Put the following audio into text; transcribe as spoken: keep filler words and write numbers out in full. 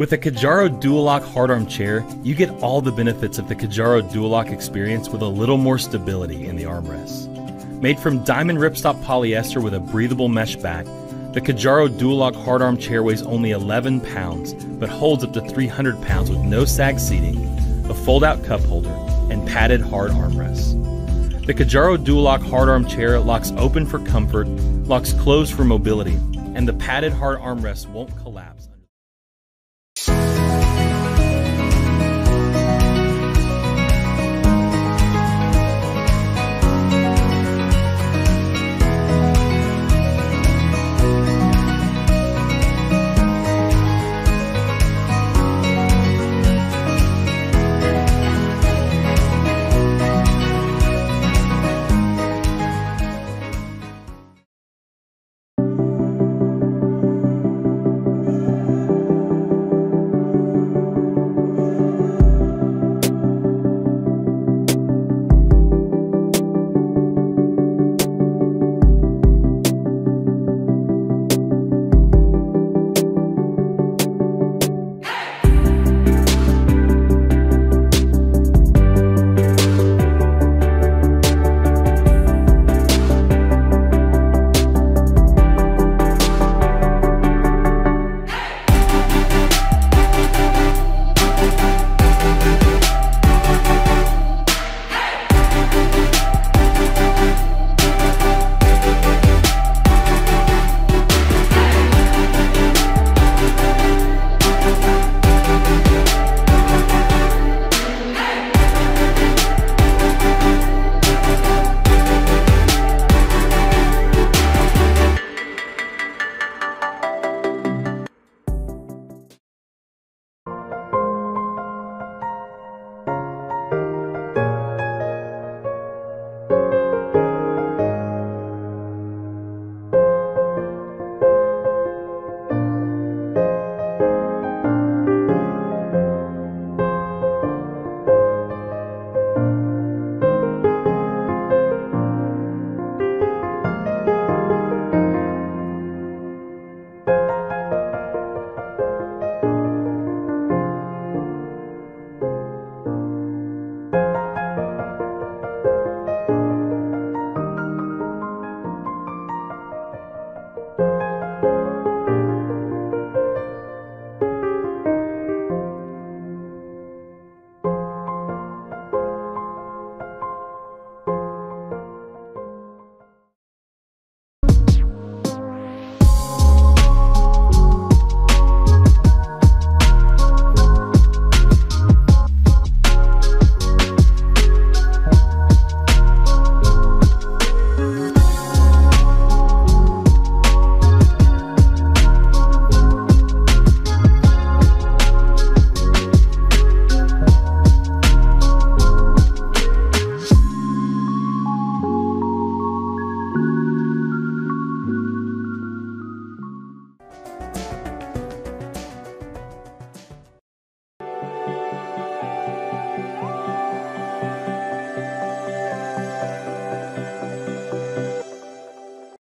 With the Kijaro Dual-Lock Hard-Arm Chair, you get all the benefits of the Kijaro Dual-Lock experience with a little more stability in the armrests. Made from diamond ripstop polyester with a breathable mesh back, the Kijaro Dual-Lock Hard-Arm Chair weighs only eleven pounds, but holds up to three hundred pounds with no sag seating, a fold-out cup holder, and padded hard armrests. The Kijaro Dual-Lock Hard-Arm Chair locks open for comfort, locks closed for mobility, and the padded hard armrests won't collapse.